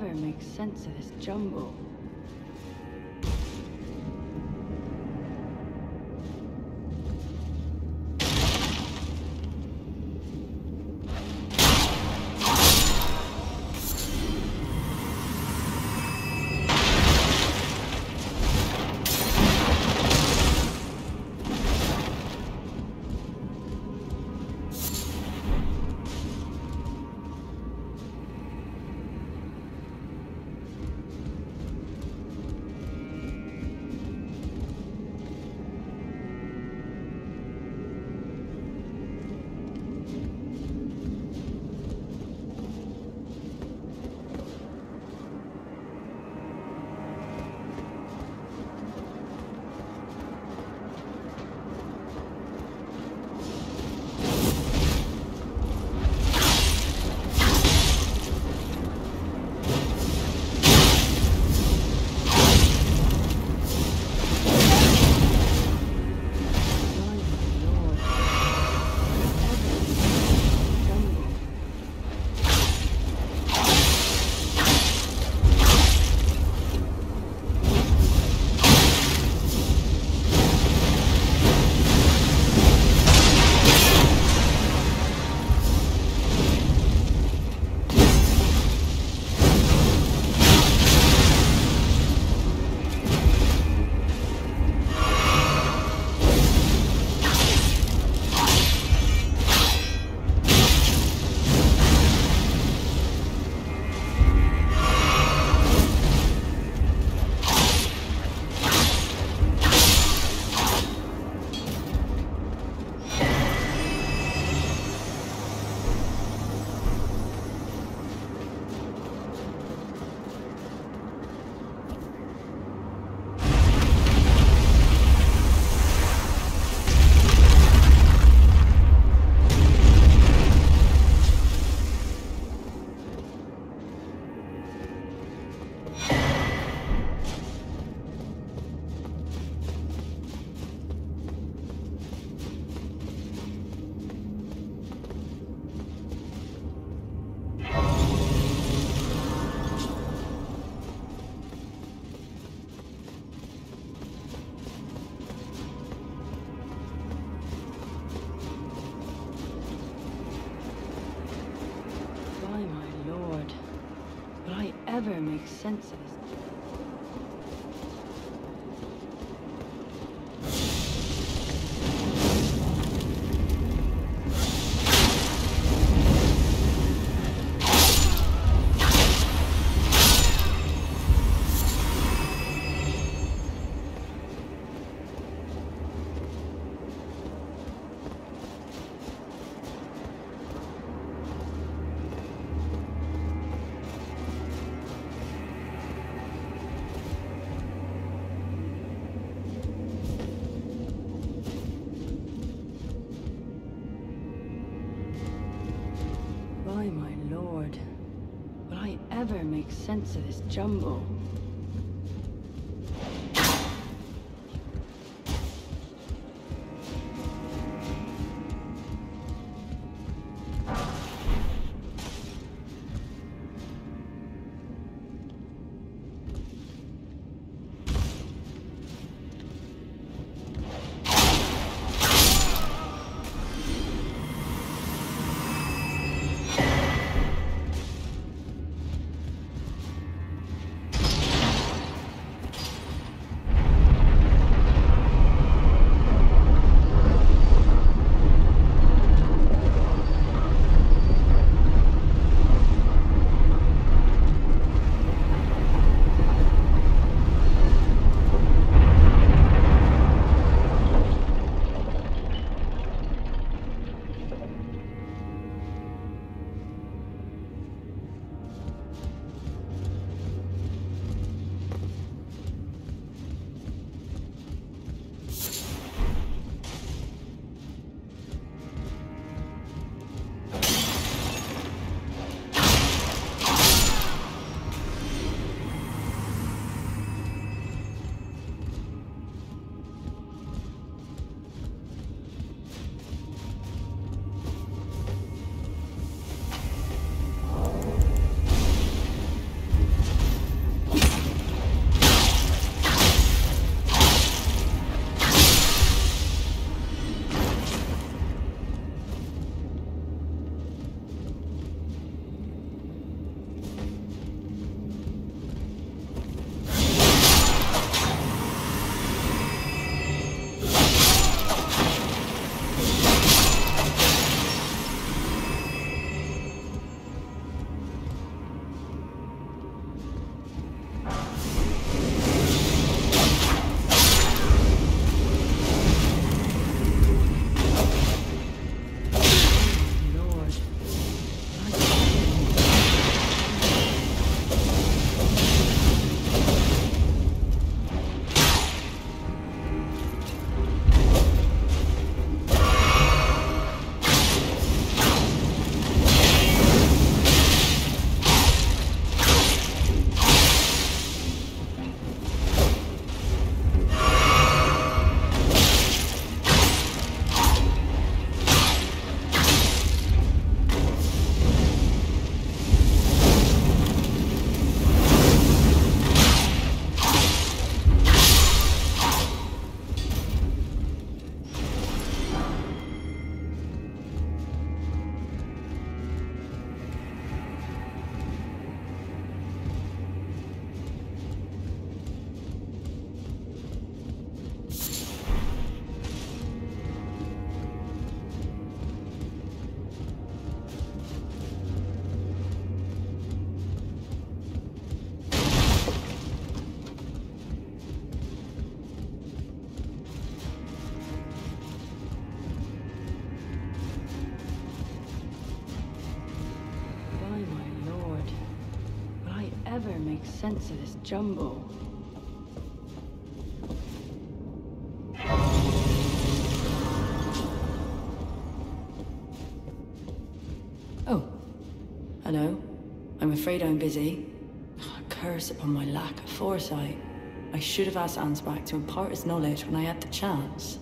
ever make sense of this jungle? Never makes sense of this. Never make sense of this jumble. make sense of this jumble. Oh, hello. I'm afraid I'm busy. Oh, curse upon my lack of foresight. I should have asked Ansbach to impart his knowledge when I had the chance.